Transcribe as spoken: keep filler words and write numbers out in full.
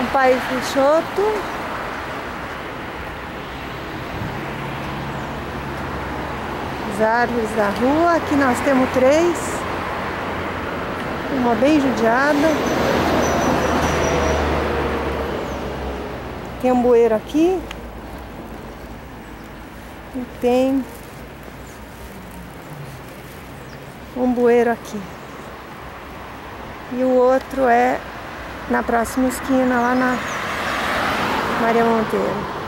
com o pai Peixoto. As árvores da rua, aqui nós temos três, uma bem judiada. Tem um bueiro aqui e tem um bueiro aqui. E o outro é na próxima esquina, lá na Maria Monteiro.